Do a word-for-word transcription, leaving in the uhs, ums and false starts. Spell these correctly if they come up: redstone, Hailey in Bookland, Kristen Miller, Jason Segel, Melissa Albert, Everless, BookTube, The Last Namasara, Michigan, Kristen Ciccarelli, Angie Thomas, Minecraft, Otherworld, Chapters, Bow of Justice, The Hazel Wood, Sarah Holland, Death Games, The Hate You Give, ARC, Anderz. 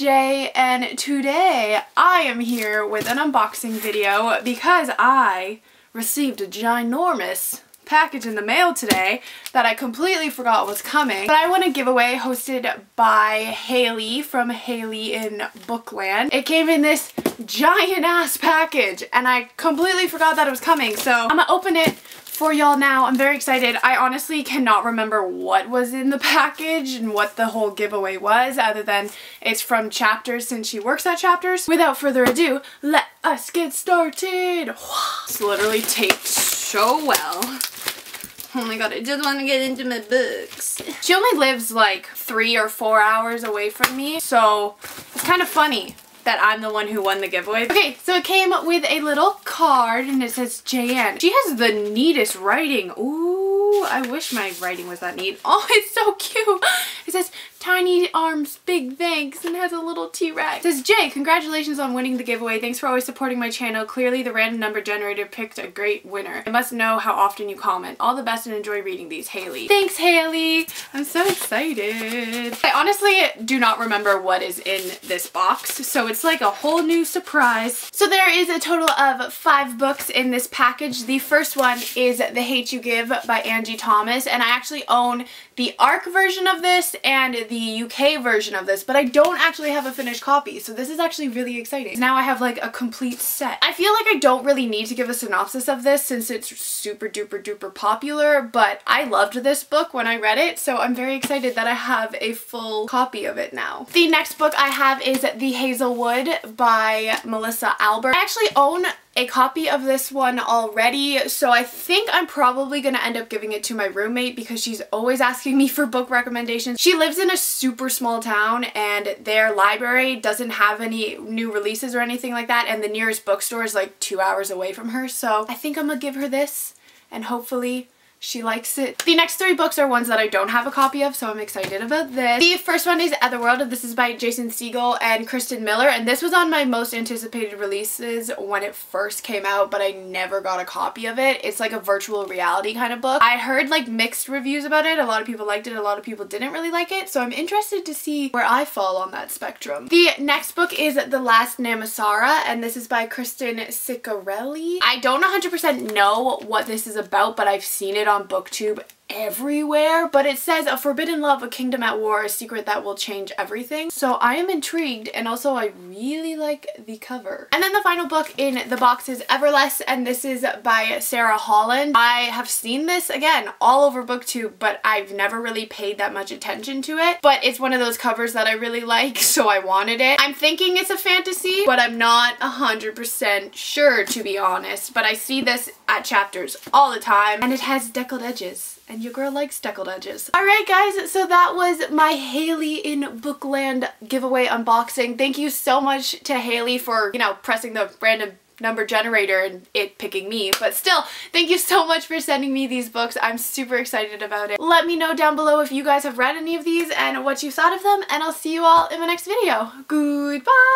Jay, and today I am here with an unboxing video because I received a ginormous package in the mail today that I completely forgot was coming. But I won a giveaway hosted by Hailey from Hailey in Bookland. It came in this giant ass package and I completely forgot that it was coming, so I'm gonna open it for y'all now. I'm very excited. I honestly cannot remember what was in the package and what the whole giveaway was, other than it's from Chapters since she works at Chapters. Without further ado, let us get started. It's literally taped so well. Oh my god, I just want to get into my books. She only lives like three or four hours away from me, so it's kind of funny that I'm the one who won the giveaway. Okay, so it came with a little card and it says Jan. She has the neatest writing. Ooh, I wish my writing was that neat. Oh, it's so cute. It says tiny arms, big thanks, and has a little T-Rex. It says, Jay, congratulations on winning the giveaway. Thanks for always supporting my channel. Clearly the random number generator picked a great winner. I must know how often you comment. All the best and enjoy reading these, Hailey. Thanks, Hailey. I'm so excited. I honestly do not remember what is in this box, so it's like a whole new surprise. So there is a total of five books in this package. The first one is The Hate You Give by Angie Thomas, and I actually own the A R C version of this and the U K version of this, but I don't actually have a finished copy, so this is actually really exciting. Now I have like a complete set. I feel like I don't really need to give a synopsis of this since it's super duper duper popular, but I loved this book when I read it, so I'm very excited that I have a full copy of it now. The next book I have is The Hazel Wood by Melissa Albert. I actually own a copy of this one already, so I think I'm probably gonna end up giving it to my roommate because she's always asking me for book recommendations. She lives in a super small town and their library doesn't have any new releases or anything like that, and the nearest bookstore is like two hours away from her, so I think I'm gonna give her this and hopefully she likes it. The next three books are ones that I don't have a copy of, so I'm excited about this. The first one is Otherworld. This is by Jason Segel and Kristen Miller, and this was on my most anticipated releases when it first came out, but I never got a copy of it. It's like a virtual reality kind of book. I heard like mixed reviews about it. A lot of people liked it, a lot of people didn't really like it, so I'm interested to see where I fall on that spectrum. The next book is The Last Namasara, and this is by Kristen Ciccarelli. I don't one hundred percent know what this is about, but I've seen it on BookTube everywhere, but it says a forbidden love, a kingdom at war, a secret that will change everything. So I am intrigued, and also I really like the cover. And then the final book in the box is Everless, and this is by Sarah Holland. I have seen this again all over BookTube, but I've never really paid that much attention to it, but it's one of those covers that I really like, so I wanted it. I'm thinking it's a fantasy, but I'm not one hundred percent sure, to be honest, but I see this at Chapters all the time, and it has deckled edges. And your girl likes deckled edges. Alright guys, so that was my Hailey in Bookland giveaway unboxing. Thank you so much to Hailey for, you know, pressing the random number generator and it picking me. But still, thank you so much for sending me these books. I'm super excited about it. Let me know down below if you guys have read any of these and what you thought of them. And I'll see you all in my next video. Goodbye!